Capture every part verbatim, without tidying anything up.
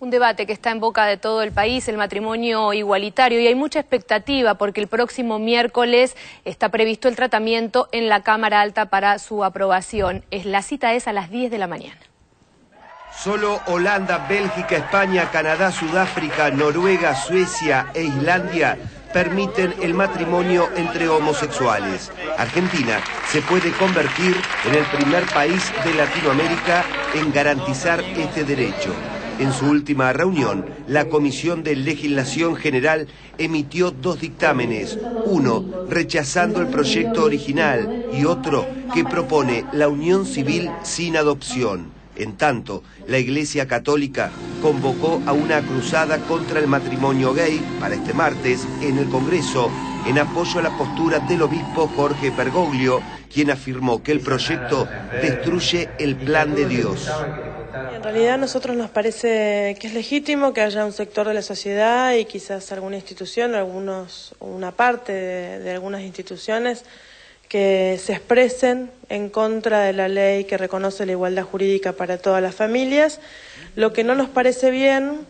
Un debate que está en boca de todo el país, el matrimonio igualitario, y hay mucha expectativa porque el próximo miércoles está previsto el tratamiento en la Cámara Alta para su aprobación. La cita es a las diez de la mañana. Solo Holanda, Bélgica, España, Canadá, Sudáfrica, Noruega, Suecia e Islandia permiten el matrimonio entre homosexuales. Argentina se puede convertir en el primer país de Latinoamérica en garantizar este derecho. En su última reunión, la Comisión de Legislación General emitió dos dictámenes, uno rechazando el proyecto original y otro que propone la unión civil sin adopción. En tanto, la Iglesia Católica convocó a una cruzada contra el matrimonio gay para este martes en el Congreso, en apoyo a la postura del obispo Jorge Bergoglio, quien afirmó que el proyecto destruye el plan de Dios. En realidad a nosotros nos parece que es legítimo que haya un sector de la sociedad y quizás alguna institución, algunos, una parte de, de algunas instituciones que se expresen en contra de la ley que reconoce la igualdad jurídica para todas las familias. Lo que no nos parece bien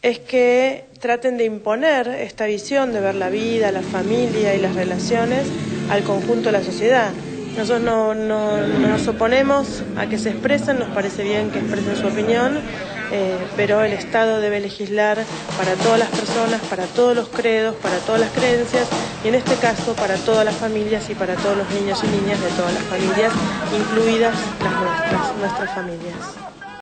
es que traten de imponer esta visión de ver la vida, la familia y las relaciones al conjunto de la sociedad. Nosotros no, no, no nos oponemos a que se expresen, nos parece bien que expresen su opinión, eh, pero el Estado debe legislar para todas las personas, para todos los credos, para todas las creencias, y en este caso para todas las familias y para todos los niños y niñas de todas las familias, incluidas las nuestras, nuestras familias.